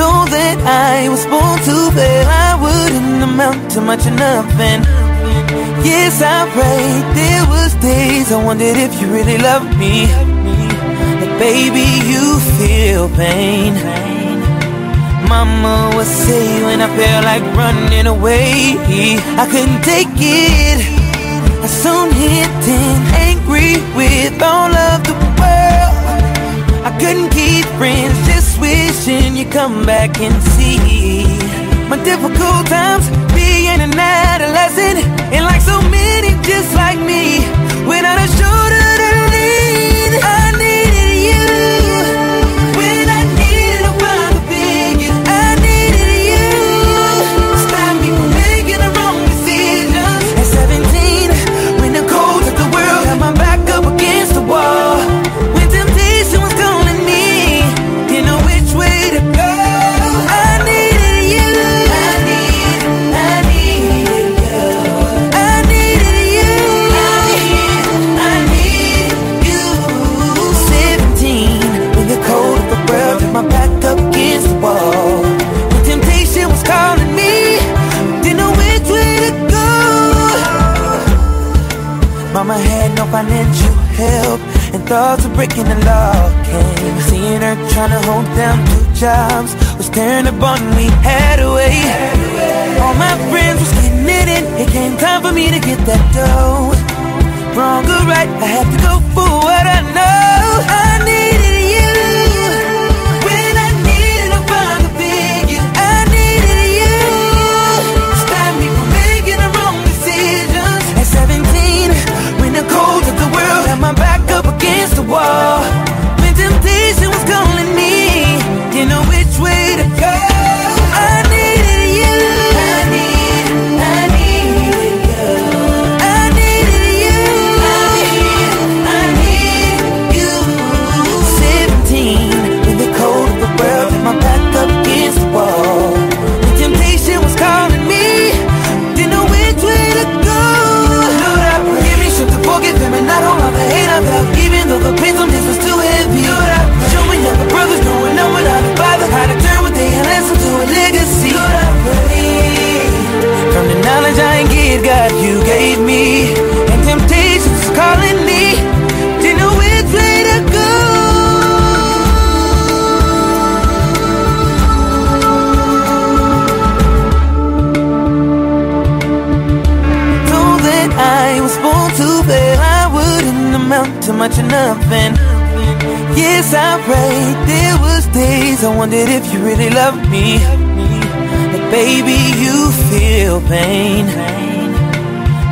told that I was born to fail. I wouldn't amount to much or nothing. Yes, I prayed. There was days I wondered if you really loved me. But baby, you feel pain. Mama would say when I felt like running away, I couldn't take it. I soon hit and angry with all of the world. I couldn't keep friends, just wishing you'd come back and see my difficult times being an adolescent. And like so many just like me, without a shoulder to lean, I needed you. When I needed a father figure, I needed you. Stop me from making the wrong decisions. At 17, when the cold of the world had my back up against the wall, when temptation was calling me, didn't know which way to go. Mama had no financial help, and thoughts of breaking the law came. Seeing her trying to hold down 2 jobs was tearing the bond we had away. All my friends was getting it in. It came time for me to get that dough. Wrong or right, I had to go for what I know. I needed you. When I needed a father figure, I needed you. Stop me from making the wrong decisions. At 17, the cold of the world had my back up against the wall. When temptation was calling me, didn't know which way to go. I needed you. I needed you. I needed you. I needed you. 17, when the cold of the world had my back up against the wall. When temptation was calling me, didn't know which way to go. Forgive him and not all of the hate I felt, even though the pain sometimes was too heavy. Good, I show me other brothers growing up without a father, how to turn what they had lesson to a legacy. Good, I pray from the knowledge I gave God, you gave me, and temptations calling me, didn't know which way to go. I was born to fail. I wouldn't amount to much or nothing. Yes, I prayed. There was days I wondered if you really loved me. But baby, you feel pain.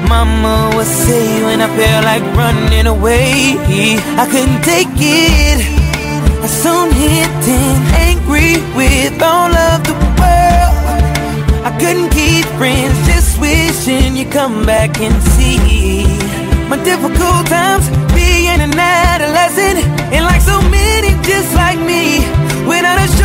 Mama would say when I felt like running away, I couldn't take it. I soon hit and angry with all of the world. I couldn't keep friends, just wishing you'd come back and see my difficult times being an adolescent. And like so many just like me, without a